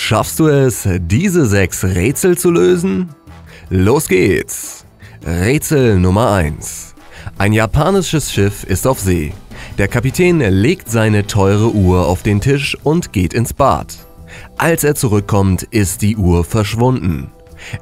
Schaffst du es, diese 6 Rätsel zu lösen? Los geht's! Rätsel Nummer 1. Ein japanisches Schiff ist auf See. Der Kapitän legt seine teure Uhr auf den Tisch und geht ins Bad. Als er zurückkommt, ist die Uhr verschwunden.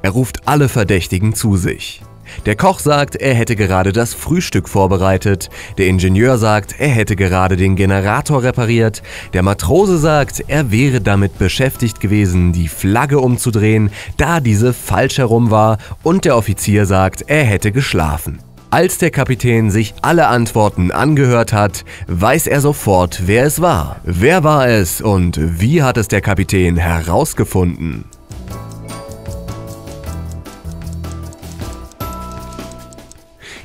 Er ruft alle Verdächtigen zu sich. Der Koch sagt, er hätte gerade das Frühstück vorbereitet, der Ingenieur sagt, er hätte gerade den Generator repariert, der Matrose sagt, er wäre damit beschäftigt gewesen, die Flagge umzudrehen, da diese falsch herum war, und der Offizier sagt, er hätte geschlafen. Als der Kapitän sich alle Antworten angehört hat, weiß er sofort, wer es war. Wer war es und wie hat es der Kapitän herausgefunden?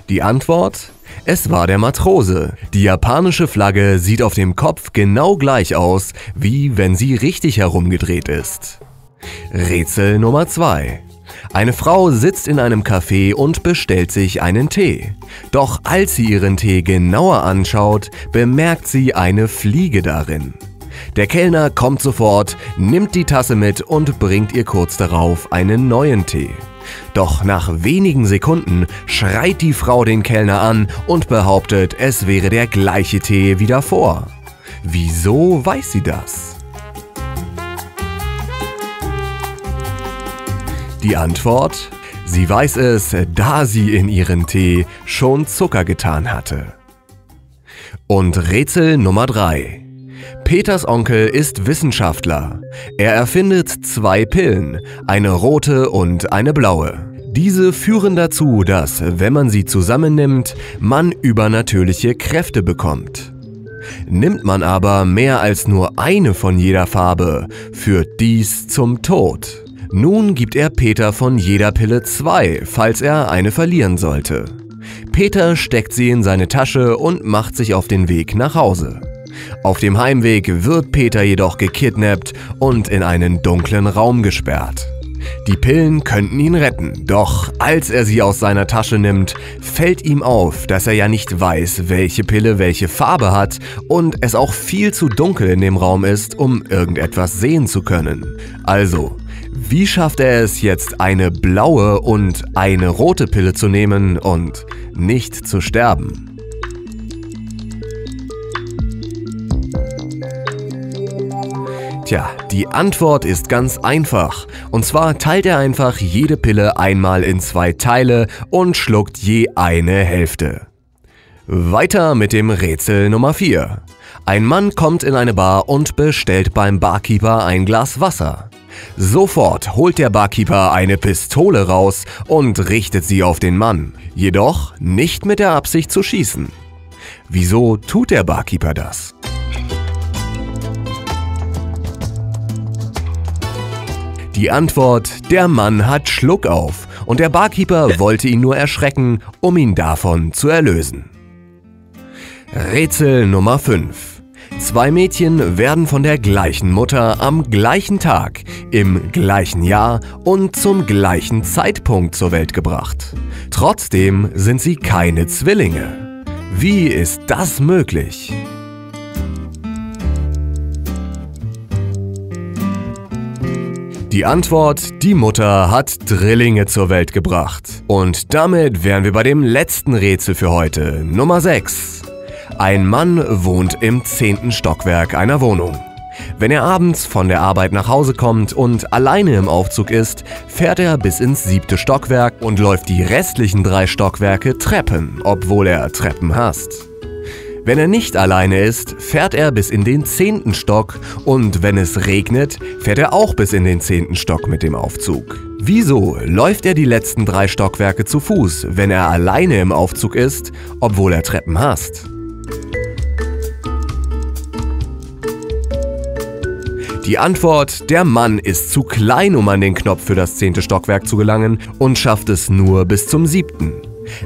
Die Antwort? Es war der Matrose. Die japanische Flagge sieht auf dem Kopf genau gleich aus, wie wenn sie richtig herumgedreht ist. Rätsel Nummer 2. Eine Frau sitzt in einem Café und bestellt sich einen Tee. Doch als sie ihren Tee genauer anschaut, bemerkt sie eine Fliege darin. Der Kellner kommt sofort, nimmt die Tasse mit und bringt ihr kurz darauf einen neuen Tee. Doch nach wenigen Sekunden schreit die Frau den Kellner an und behauptet, es wäre der gleiche Tee wie davor. Wieso weiß sie das? Die Antwort? Sie weiß es, da sie in ihren Tee schon Zucker getan hatte. Und Rätsel Nummer 3. Peters Onkel ist Wissenschaftler. Er erfindet 2 Pillen, eine rote und eine blaue. Diese führen dazu, dass, wenn man sie zusammennimmt, man übernatürliche Kräfte bekommt. Nimmt man aber mehr als nur eine von jeder Farbe, führt dies zum Tod. Nun gibt er Peter von jeder Pille 2, falls er eine verlieren sollte. Peter steckt sie in seine Tasche und macht sich auf den Weg nach Hause. Auf dem Heimweg wird Peter jedoch gekidnappt und in einen dunklen Raum gesperrt. Die Pillen könnten ihn retten, doch als er sie aus seiner Tasche nimmt, fällt ihm auf, dass er ja nicht weiß, welche Pille welche Farbe hat und es auch viel zu dunkel in dem Raum ist, um irgendetwas sehen zu können. Also, wie schafft er es jetzt, eine blaue und eine rote Pille zu nehmen und nicht zu sterben? Tja, die Antwort ist ganz einfach. Und zwar teilt er einfach jede Pille einmal in 2 Teile und schluckt je eine Hälfte. Weiter mit dem Rätsel Nummer 4. Ein Mann kommt in eine Bar und bestellt beim Barkeeper ein Glas Wasser. Sofort holt der Barkeeper eine Pistole raus und richtet sie auf den Mann. Jedoch nicht mit der Absicht zu schießen. Wieso tut der Barkeeper das? Die Antwort: Der Mann hat Schluckauf und der Barkeeper wollte ihn nur erschrecken, um ihn davon zu erlösen. Rätsel Nummer 5. 2 Mädchen werden von der gleichen Mutter am gleichen Tag, im gleichen Jahr und zum gleichen Zeitpunkt zur Welt gebracht. Trotzdem sind sie keine Zwillinge. Wie ist das möglich? Die Antwort: Die Mutter hat Drillinge zur Welt gebracht. Und damit wären wir bei dem letzten Rätsel für heute, Nummer 6. Ein Mann wohnt im 10. Stockwerk einer Wohnung. Wenn er abends von der Arbeit nach Hause kommt und alleine im Aufzug ist, fährt er bis ins 7. Stockwerk und läuft die restlichen 3 Stockwerke Treppen, obwohl er Treppen hasst. Wenn er nicht alleine ist, fährt er bis in den 10. Stock und wenn es regnet, fährt er auch bis in den 10. Stock mit dem Aufzug. Wieso läuft er die letzten 3 Stockwerke zu Fuß, wenn er alleine im Aufzug ist, obwohl er Treppen hasst? Die Antwort: Der Mann ist zu klein, um an den Knopf für das 10. Stockwerk zu gelangen und schafft es nur bis zum 7.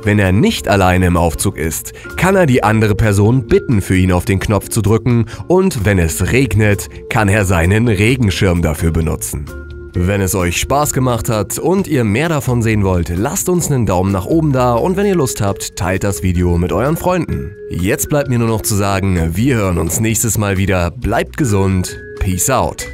Wenn er nicht alleine im Aufzug ist, kann er die andere Person bitten, für ihn auf den Knopf zu drücken und wenn es regnet, kann er seinen Regenschirm dafür benutzen. Wenn es euch Spaß gemacht hat und ihr mehr davon sehen wollt, lasst uns einen Daumen nach oben da und wenn ihr Lust habt, teilt das Video mit euren Freunden. Jetzt bleibt mir nur noch zu sagen, wir hören uns nächstes Mal wieder, bleibt gesund, peace out.